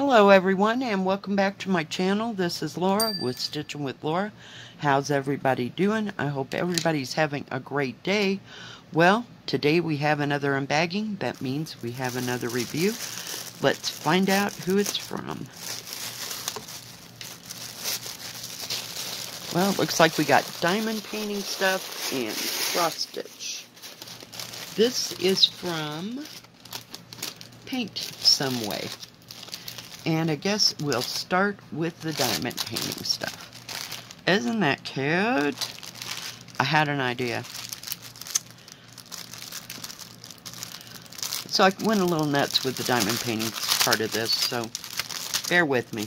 Hello everyone, and welcome back to my channel. This is Lora with Stitching with Lora. How's everybody doing? I hope everybody's having a great day. Well, today we have another unbagging. That means we have another review. Let's find out who it's from. Well, it looks like we got diamond painting stuff and cross-stitch. This is from PaintSomeWay. And I guess we'll start with the diamond painting stuff. Isn't that cute? I had an idea. So I went a little nuts with the diamond painting part of this, so bear with me.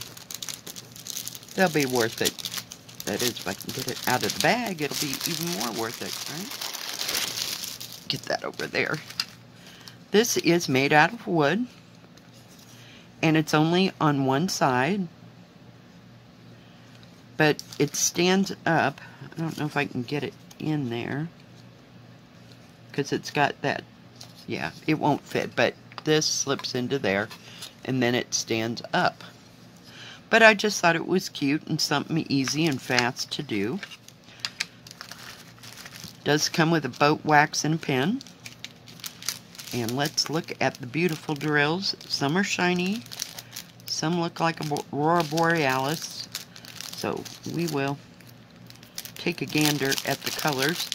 They'll be worth it. That is, if I can get it out of the bag, it'll be even more worth it, right? Get that over there. This is made out of wood. And it's only on one side, but it stands up. I don't know if I can get it in there, because it's got that, yeah, it won't fit, but this slips into there, and then it stands up. But I just thought it was cute and something easy and fast to do. It does come with a boat wax and a pen. And let's look at the beautiful drills. Some are shiny. Some look like Aurora Borealis. So we will take a gander at the colors.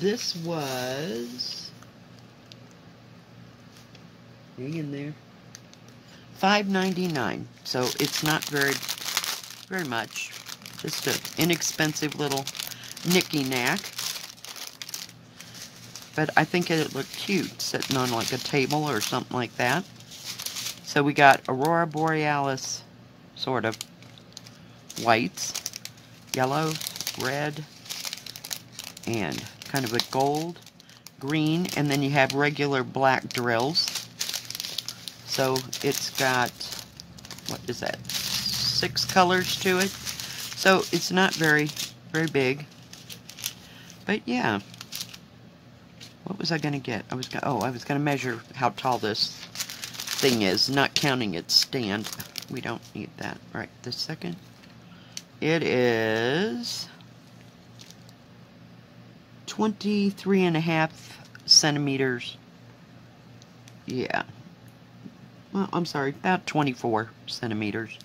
This was... hang in there. $5.99. So it's not very much. Just an inexpensive little knick-knack. But I think it looked cute sitting on like a table or something like that. So we got Aurora Borealis sort of whites, yellow, red, and kind of a gold, green, and then you have regular black drills. So it's got, what is that, 6 colors to it. So it's not very big, but yeah. What was I going to get? I was going to measure how tall this thing is, not counting its stand. We don't need that right this second. It is 23.5 centimeters. Yeah. Well, I'm sorry, about 24 centimeters.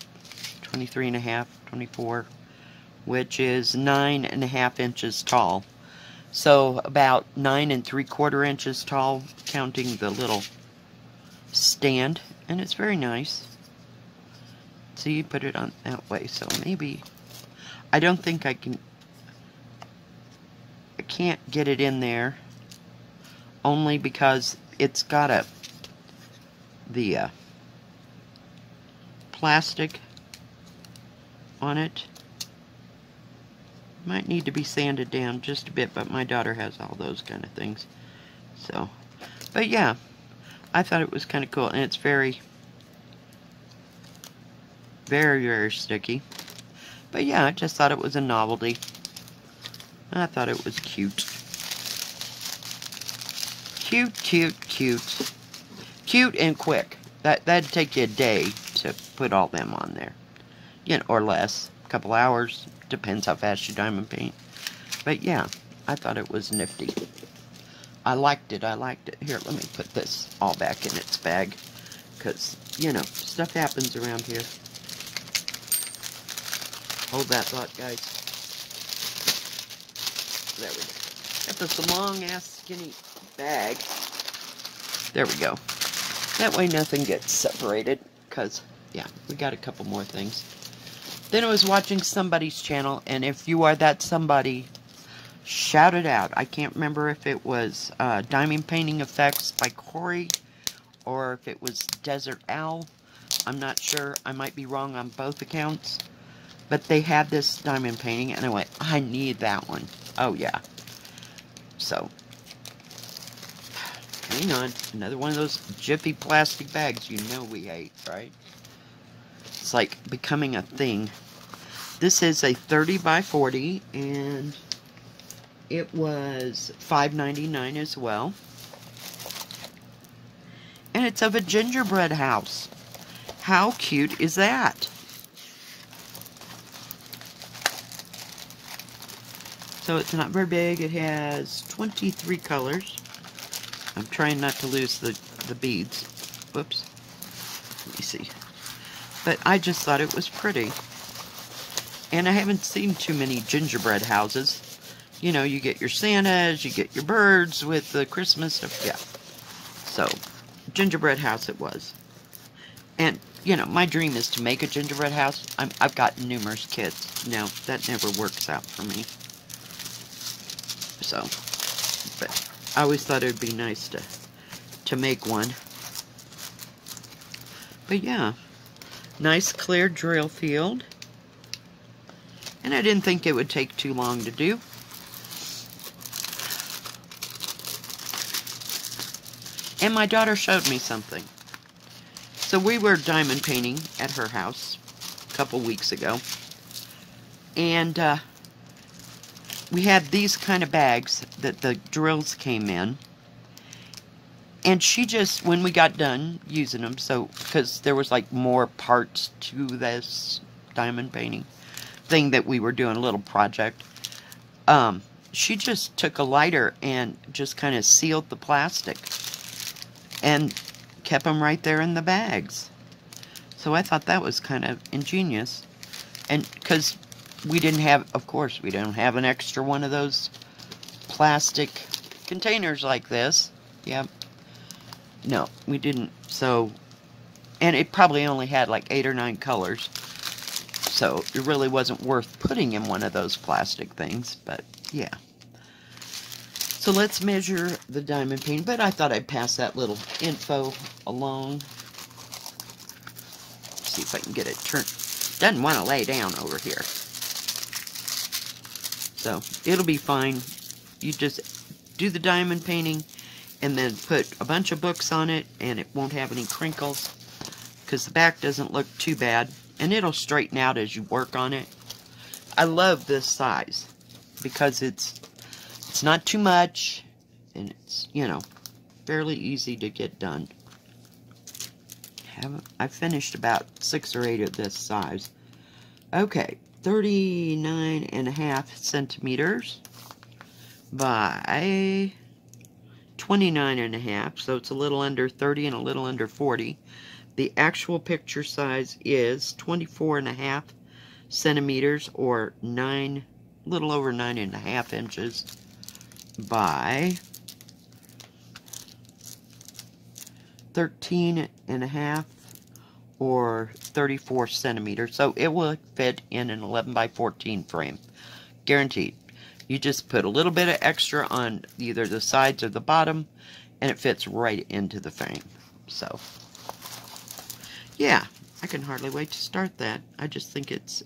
23.5, 24, which is 9.5 inches tall. So about 9 3/4 inches tall, counting the little stand, and it's very nice. See, you put it on that way, so maybe, I don't think I can't get it in there, only because it's got the plastic on it. Might need to be sanded down just a bit, but my daughter has all those kind of things. So, but yeah, I thought it was kind of cool, and it's very, very sticky. But yeah, I just thought it was a novelty. I thought it was cute. Cute, cute, cute. Cute and quick. That'd take you a day to put all them on there. You know, or less. A couple hours. Depends how fast you diamond paint. But yeah, I thought it was nifty. I liked it, I liked it. Here, let me put this all back in its bag. Because, you know, stuff happens around here. Hold that thought, guys. There we go. Got this long-ass skinny bag. There we go. That way nothing gets separated. Because, yeah, we got a couple more things. Then I was watching somebody's channel, and if you are that somebody, shout it out. I can't remember if it was Diamond Painting Effects by Corey, or if it was Desert Owl. I'm not sure. I might be wrong on both accounts. But they had this diamond painting, and I went, I need that one. Oh, yeah. So, hang on. Another one of those jiffy plastic bags you know we hate, right? It's like becoming a thing. This is a 30 by 40, and it was $5.99 as well. And it's of a gingerbread house. How cute is that? So it's not very big. It has 23 colors. I'm trying not to lose the beads. Whoops. Let me see. But I just thought it was pretty. And I haven't seen too many gingerbread houses. You know, you get your Santas, you get your birds with the Christmas stuff. Yeah. So, gingerbread house it was. And, you know, my dream is to make a gingerbread house. I've got numerous kids. Now, that never works out for me. So, but I always thought it would be nice to make one. But yeah, nice clear drill field. And I didn't think it would take too long to do. And my daughter showed me something. So we were diamond painting at her house a couple weeks ago. And, we had these kind of bags that the drills came in, and she just, when we got done using them, so, because there was like more parts to this diamond painting thing that we were doing, a little project, she just took a lighter and just kind of sealed the plastic and kept them right there in the bags. So I thought that was kind of ingenious, and because we didn't have, of course, we don't have an extra one of those plastic containers like this. Yep. No, we didn't. So, and it probably only had like 8 or 9 colors. So it really wasn't worth putting in one of those plastic things, but yeah. So let's measure the diamond painting, but I thought I'd pass that little info along. Let's see if I can get it turned. Doesn't want to lay down over here. So, it'll be fine. You just do the diamond painting and then put a bunch of books on it, and it won't have any crinkles because the back doesn't look too bad, and it'll straighten out as you work on it. I love this size because it's not too much, and it's, you know, fairly easy to get done. I finished about 6 or 8 of this size. Okay. 39.5 centimeters by 29.5, so it's a little under 30 and a little under 40. The actual picture size is 24.5 centimeters, or little over 9.5 inches by 13.5. or 34 centimeters, so it will fit in an 11 by 14 frame, guaranteed. You just put a little bit of extra on either the sides or the bottom, and it fits right into the frame. So, yeah, I can hardly wait to start that. I just think it's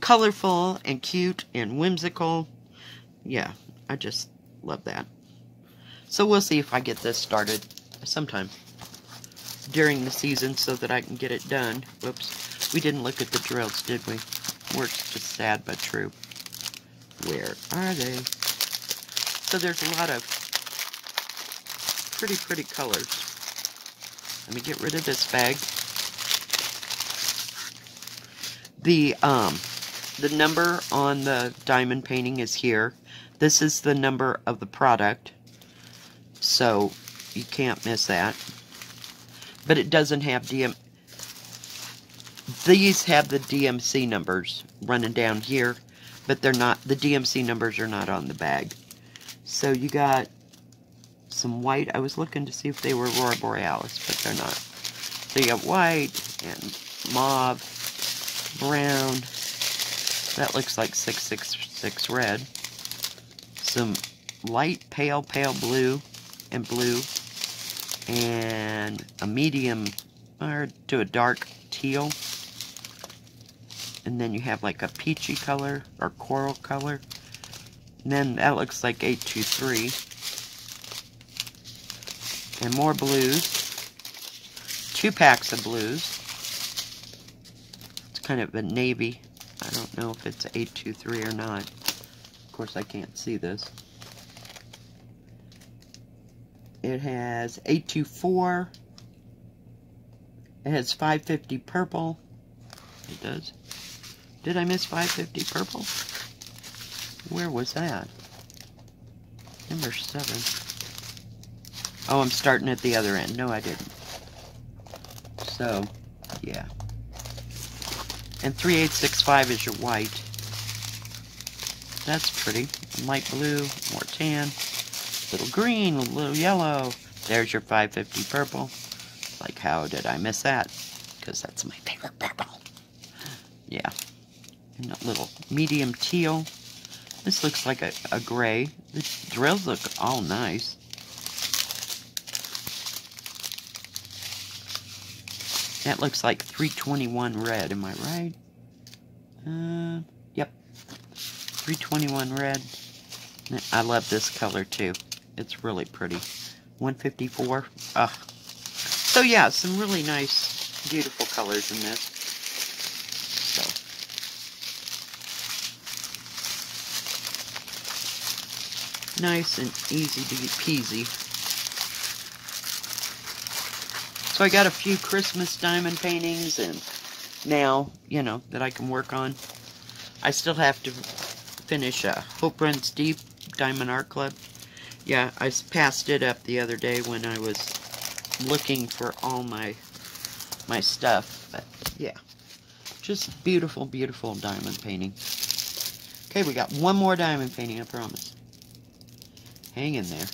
colorful and cute and whimsical. Yeah, I just love that. So we'll see if I get this started sometime during the season so that I can get it done. Whoops. We didn't look at the drills, did we? Work's just sad but true. Where are they? So there's a lot of pretty colors. Let me get rid of this bag. The number on the diamond painting is here. This is the number of the product. So you can't miss that. But it doesn't have these have the DMC numbers running down here, but they're not, the DMC numbers are not on the bag. So you got some white. I was looking to see if they were Aurora Borealis, but they're not. So you got white and mauve, brown. That looks like 666 red. Some light pale blue and blue, and a medium or to a dark teal, and then you have like a peachy color or coral color, and then that looks like 823, and more blues, 2 packs of blues. It's kind of a navy. I don't know if it's 823 or not. Of course I can't see this. It has 824, It has 550 purple. It does. Did I miss 550 purple? Where was that? Number 7. Oh, I'm starting at the other end. No, I didn't. So, yeah. And 3865 is your white. That's pretty. Light blue, more tan, little green, a little yellow. There's your 550 purple. Like, how did I miss that? Because that's my favorite purple. Yeah. And that little medium teal. This looks like a gray. The drills look all nice. That looks like 321 red, am I right? Yep. 321 red. I love this color too. It's really pretty. 154. Ugh. So yeah, some really nice, beautiful colors in this. So. Nice and easy to get peasy. So I got a few Christmas diamond paintings, and now, you know, that I can work on. I still have to finish Hope Runs Deep Diamond Art Club. Yeah, I passed it up the other day when I was looking for all my stuff, but yeah, just beautiful, beautiful diamond painting. Okay, we got one more diamond painting, I promise. Hang in there.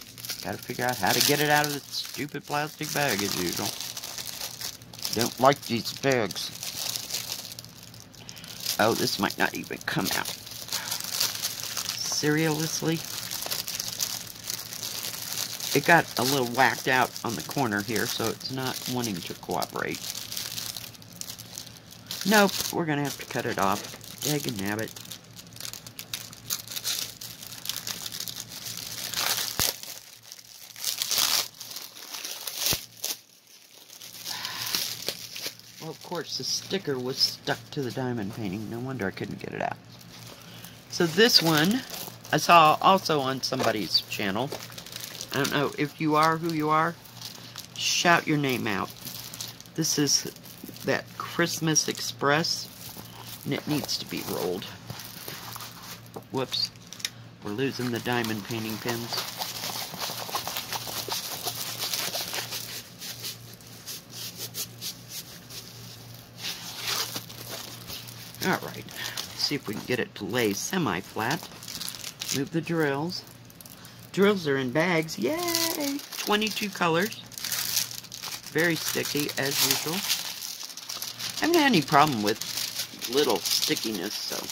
Gotta figure out how to get it out of this stupid plastic bag as usual. Don't like these bags. Oh, this might not even come out. Seriously? It got a little whacked out on the corner here, so it's not wanting to cooperate. Nope, we're going to have to cut it off. Dagnabbit. Well, of course, the sticker was stuck to the diamond painting. No wonder I couldn't get it out. So this one, I saw also on somebody's channel. I don't know if you are who you are. Shout your name out. This is that Christmas Express, and it needs to be rolled. Whoops. We're losing the diamond painting pins. Alright. Let's see if we can get it to lay semi-flat. Move the drills. Drills are in bags. Yay! 22 colors. Very sticky, as usual. I haven't had any problem with little stickiness, so.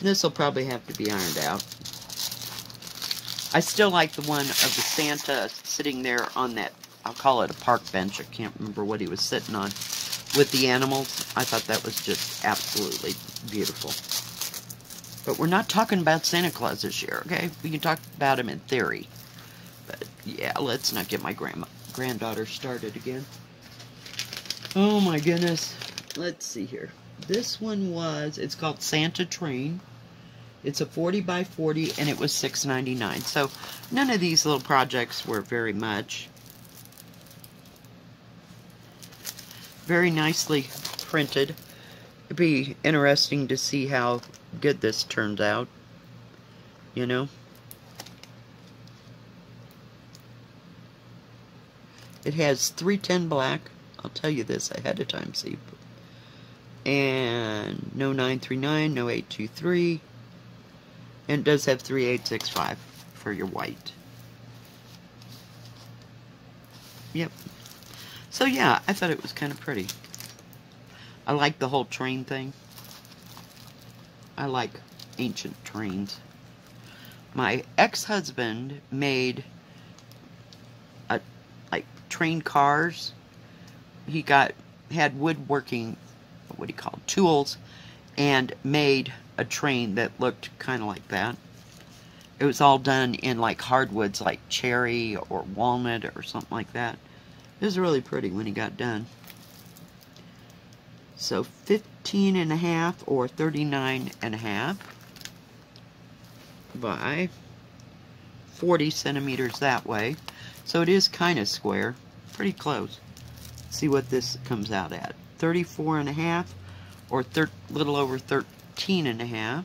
This will probably have to be ironed out. I still like the one of the Santa sitting there on that, I'll call it a park bench. I can't remember what he was sitting on. With the animals. I thought that was just absolutely beautiful. But we're not talking about Santa Claus this year, okay? We can talk about him in theory. But, yeah, let's not get my granddaughter started again. Oh, my goodness. Let's see here. This one was, it's called Santa Train. It's a 40 by 40, and it was $6.99. So, none of these little projects were very much. Very nicely printed. It'd be interesting to see how good this turns out, you know. It has 310 black, I'll tell you this ahead of time, see, and no 939, no 823, and it does have 3865 for your white. Yep. So yeah, I thought it was kind of pretty. I like the whole train thing. I like ancient trains. My ex-husband made like train cars. He had woodworking, what do you call it, tools, and made a train that looked kind of like that. It was all done in like hardwoods, like cherry or walnut or something like that. It was really pretty when he got done. So 15.5 or 39.5 by 40 centimeters that way. So it is kind of square. pretty close. Let's see what this comes out at. 34.5 or little over 13.5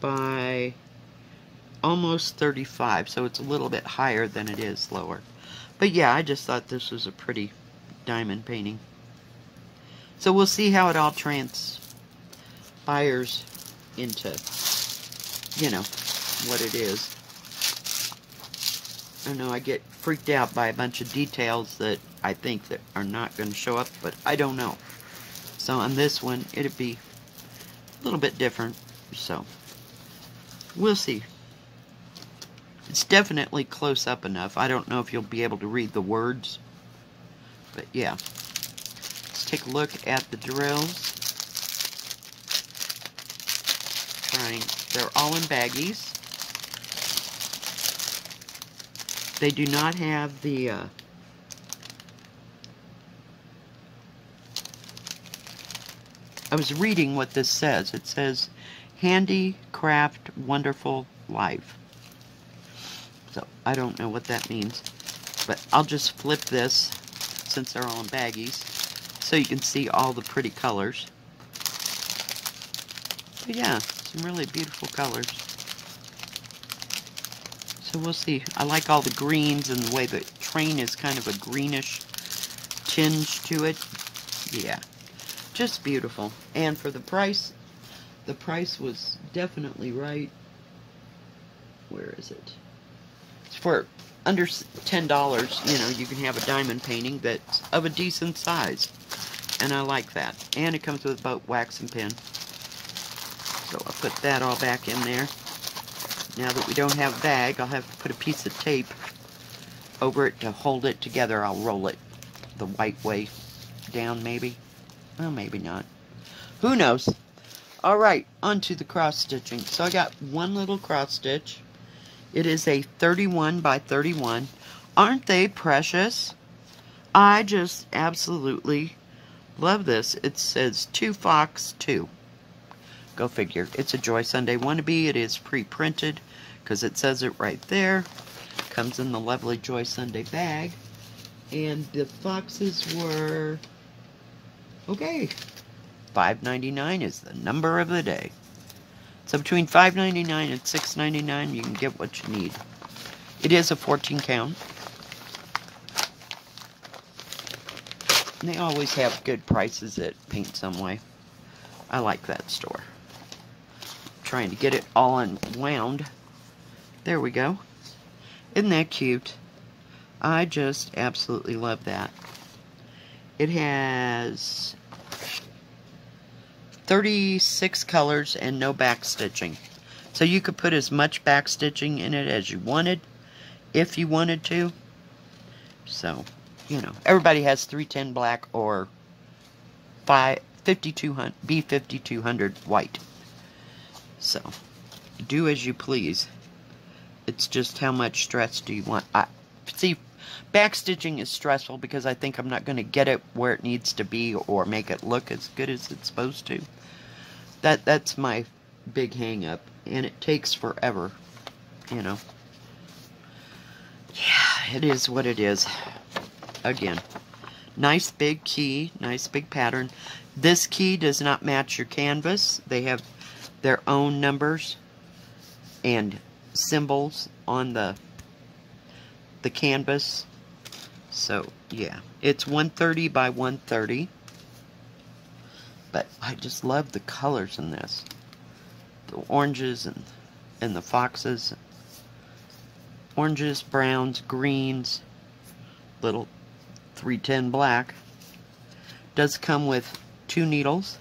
by almost 35, so it's a little bit higher than it is lower. But yeah, I just thought this was a pretty diamond painting. So we'll see how it all transpires into, you know, what it is. I know I get freaked out by a bunch of details that I think that are not going to show up, but I don't know. So on this one, it'd be a little bit different. So we'll see. It's definitely close up enough. I don't know if you'll be able to read the words, but yeah. Let's take a look at the drills. They're all in baggies. They do not have the I was reading what this says. It says handicraft wonderful life. So I don't know what that means, but I'll just flip this since they're all in baggies so you can see all the pretty colors. But yeah, some really beautiful colors. So we'll see. I like all the greens and the way the train is kind of a greenish tinge to it. Yeah, just beautiful. And for the price was definitely right. Where is it? It's for under $10, you know, you can have a diamond painting that's of a decent size. And I like that. And it comes with both wax and pen. So I'll put that all back in there. Now that we don't have a bag, I'll have to put a piece of tape over it to hold it together. I'll roll it the white way down, maybe. Well, maybe not. Who knows? All right, on to the cross stitching. So I got one little cross stitch. It is a 31 by 31. Aren't they precious? I just absolutely love this. It says 2 Fox 2. Go figure. It's a Joy Sunday wannabe. It is pre-printed because it says it right there. Comes in the lovely Joy Sunday bag. And the foxes were, okay, $5.99 is the number of the day. So between $5.99 and $6.99, you can get what you need. It is a 14 count. And they always have good prices at PaintSomeWay. I like that store. Trying to get it all unwound. There we go. Isn't that cute? I just absolutely love that. It has 36 colors and no back stitching. So you could put as much back stitching in it as you wanted, if you wanted to. So, you know, everybody has 310 black or 5200 B5200 white. So, do as you please. It's just how much stress do you want. See, backstitching is stressful because I think I'm not going to get it where it needs to be or make it look as good as it's supposed to. That's my big hang up, and it takes forever, you know. Yeah, it is what it is. Again, nice big key, nice big pattern. This key does not match your canvas. They have their own numbers and symbols on the canvas. So yeah, it's 130 by 130. But I just love the colors in this. The oranges and the foxes. Oranges, browns, greens, little 310 black. Does come with 2 needles.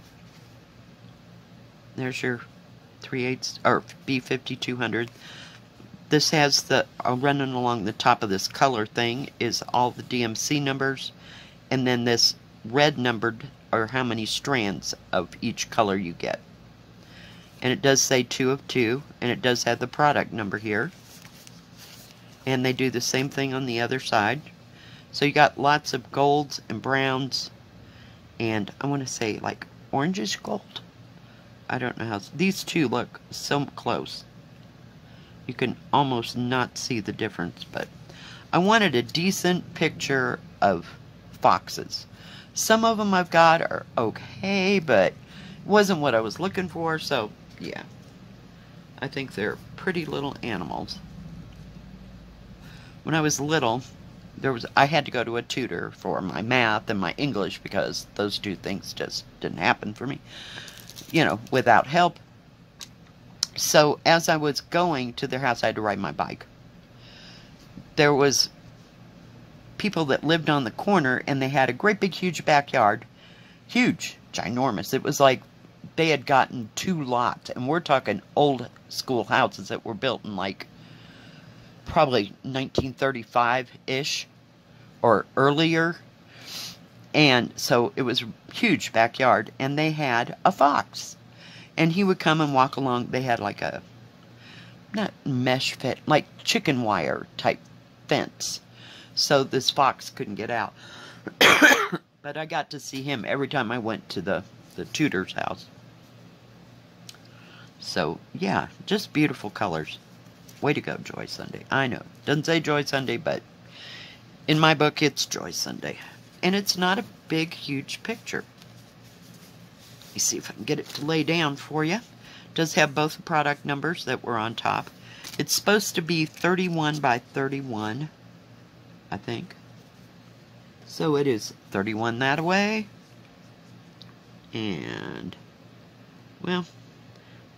There's your 3/8 or B5200. This has the running along the top of this color thing is all the DMC numbers, and then this red numbered are how many strands of each color you get. And it does say 2 of 2, and it does have the product number here. And they do the same thing on the other side. So you got lots of golds and browns. And I want to say, like, orangish gold. I don't know how. These two look so close. You can almost not see the difference. But I wanted a decent picture of foxes. Some of them I've got are okay, but it wasn't what I was looking for, so yeah. I think they're pretty little animals. When I was little, I had to go to a tutor for my math and my English because those two things just didn't happen for me, you know, without help. So as I was going to their house, I had to ride my bike. There was people that lived on the corner, and they had a great big huge backyard. Huge, ginormous. It was like they had gotten two lots, and we're talking old school houses that were built in like probably 1935-ish or earlier. And so it was a huge backyard, and they had a fox. And he would come and walk along. They had like a, not mesh fence, like chicken wire type fence, so this fox couldn't get out. But I got to see him every time I went to the tutor's house. So, yeah, just beautiful colors. Way to go, Joy Sunday. I know. Doesn't say Joy Sunday, but in my book, it's Joy Sunday. And it's not a big, huge picture. Let me see if I can get it to lay down for you. It does have both the product numbers that were on top. It's supposed to be 31 by 31, I think. So it is 31 that way. And, well,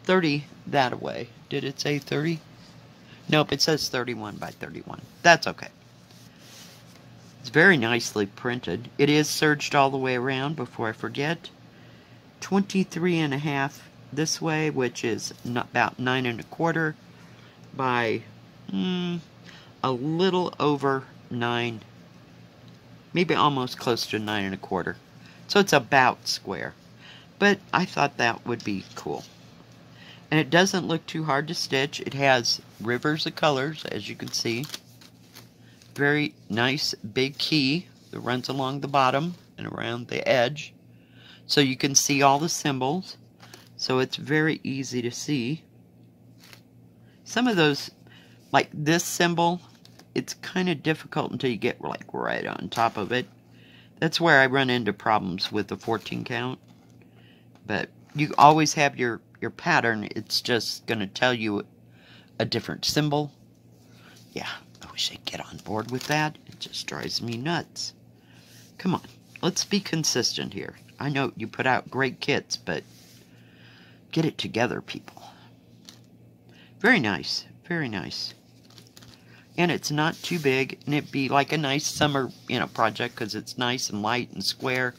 30 that way. Did it say 30? Nope, it says 31 by 31. That's okay. It's very nicely printed. It is serged all the way around, before I forget. 23 and a half this way, which is about 9 1/4 by a little over 9, maybe almost close to 9 1/4. So it's about square. But I thought that would be cool. And it doesn't look too hard to stitch. It has rivers of colors, as you can see. Very nice big key that runs along the bottom and around the edge. So you can see all the symbols. So it's very easy to see. Some of those, like this symbol, it's kind of difficult until you get like right on top of it. That's where I run into problems with the 14 count. But you always have your pattern. It's just going to tell you a different symbol. Yeah, I wish I'd get on board with that. It just drives me nuts. Come on, let's be consistent here. I know you put out great kits, but get it together, people. Very nice, very nice. And it's not too big, and it'd be like a nice summer, you know, project, because it's nice and light and square.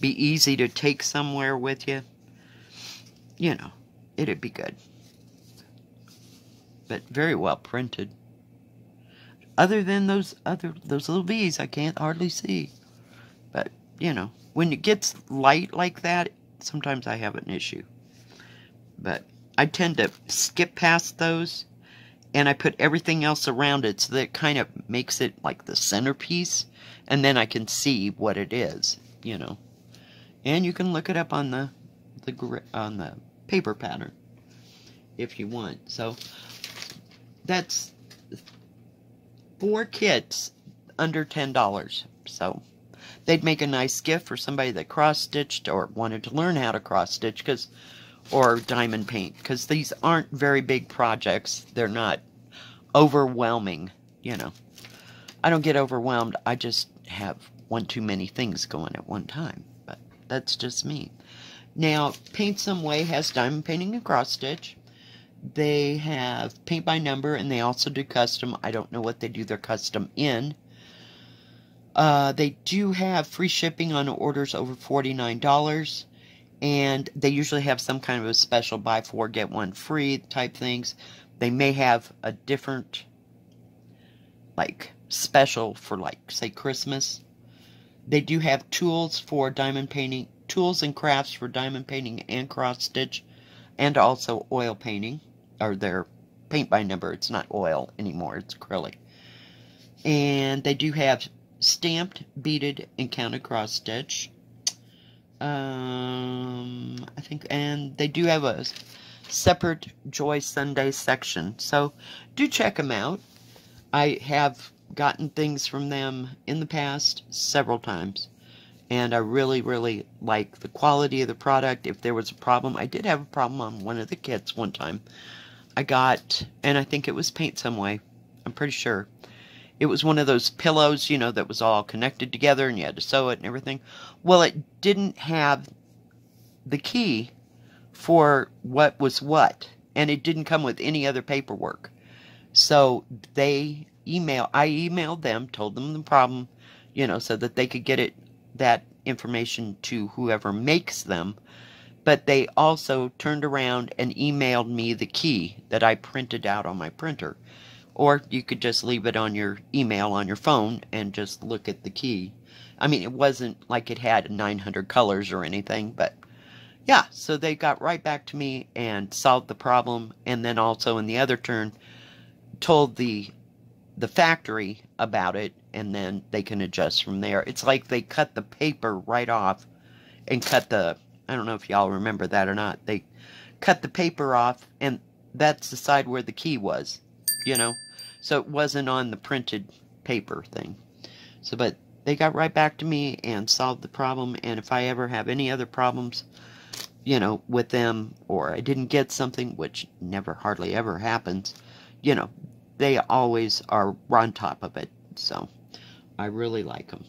Be easy to take somewhere with you. You know, it'd be good. But very well printed. Other than those little V's, I can't hardly see. But, you know, when it gets light like that, sometimes I have an issue. But I tend to skip past those, and I put everything else around it so that it kind of makes it like the centerpiece, and then I can see what it is, you know. And you can look it up on the paper pattern if you want. So that's 4 kits under $10. So they'd make a nice gift for somebody that cross-stitched or wanted to learn how to cross-stitch, because or diamond paint, because these aren't very big projects. They're not overwhelming, you know. I don't get overwhelmed. I just have one too many things going at one time, but that's just me. Now, PaintSomeWay has diamond painting and cross-stitch. They have paint by number, and they also do custom. I don't know what they do their custom in. They do have free shipping on orders over $49, and they usually have some kind of a special buy 4, get 1 free type things. They may have a different, like, special for, like, say, Christmas. They do have tools for diamond painting, tools and crafts for diamond painting and cross stitch, and also oil painting, or their paint by number. It's not oil anymore, it's acrylic. And they do have stamped, beaded, and counted cross stitch. I think, and they do have a separate Joy Sunday section, so do check them out. I have gotten things from them in the past several times, and I really like the quality of the product. If there was a problem, I did have a problem on one of the kits one time I got, and I think it was PaintSomeWay, I'm pretty sure. It was one of those pillows, you know, that was all connected together and you had to sew it and everything. Well, it didn't have the key for what was what, and it didn't come with any other paperwork. So they I emailed them, told them the problem, you know, so that they could get it, that information, to whoever makes them. But they also turned around and emailed me the key that I printed out on my printer. Or you could just leave it on your email on your phone and just look at the key. I mean, it wasn't like it had 900 colors or anything, but yeah. So they got right back to me and solved the problem, and then also in the other turn told the factory about it, and then they can adjust from there. It's like they cut the paper right off and cut the, I don't know if y'all remember that or not. They cut the paper off, and that's the side where the key was, you know. So it wasn't on the printed paper thing. So, but they got right back to me and solved the problem. And if I ever have any other problems, you know, with them, or I didn't get something, which never, hardly ever happens, you know, they always are on top of it. So I really like them.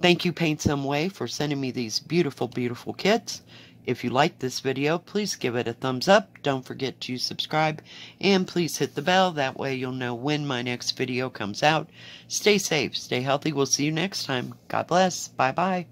Thank you, PaintSomeWay, for sending me these beautiful, beautiful kits. If you like this video, please give it a thumbs up. Don't forget to subscribe, and please hit the bell. That way you'll know when my next video comes out. Stay safe, stay healthy. We'll see you next time. God bless. Bye-bye.